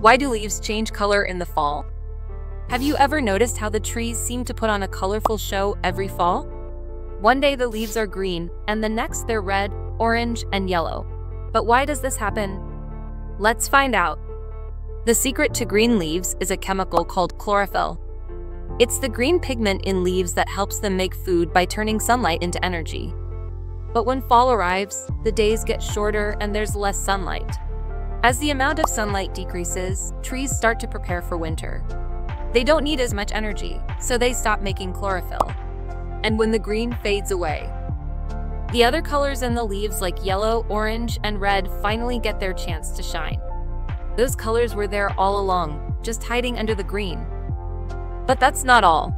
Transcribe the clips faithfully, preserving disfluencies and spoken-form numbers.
Why do leaves change color in the fall? Have you ever noticed how the trees seem to put on a colorful show every fall? One day the leaves are green, and the next they're red, orange, and yellow. But why does this happen? Let's find out. The secret to green leaves is a chemical called chlorophyll. It's the green pigment in leaves that helps them make food by turning sunlight into energy. But when fall arrives, the days get shorter and there's less sunlight. As the amount of sunlight decreases, trees start to prepare for winter. They don't need as much energy, so they stop making chlorophyll. And when the green fades away, the other colors in the leaves like yellow, orange, and red finally get their chance to shine. Those colors were there all along, just hiding under the green. But that's not all.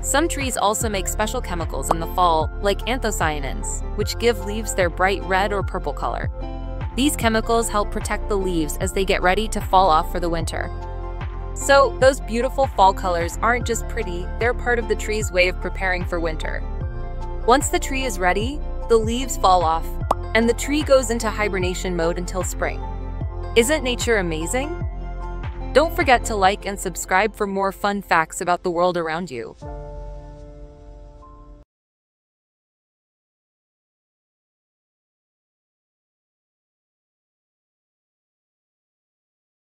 Some trees also make special chemicals in the fall, like anthocyanins, which give leaves their bright red or purple color. These chemicals help protect the leaves as they get ready to fall off for the winter. So, those beautiful fall colors aren't just pretty, they're part of the tree's way of preparing for winter. Once the tree is ready, the leaves fall off, and the tree goes into hibernation mode until spring. Isn't nature amazing? Don't forget to like and subscribe for more fun facts about the world around you.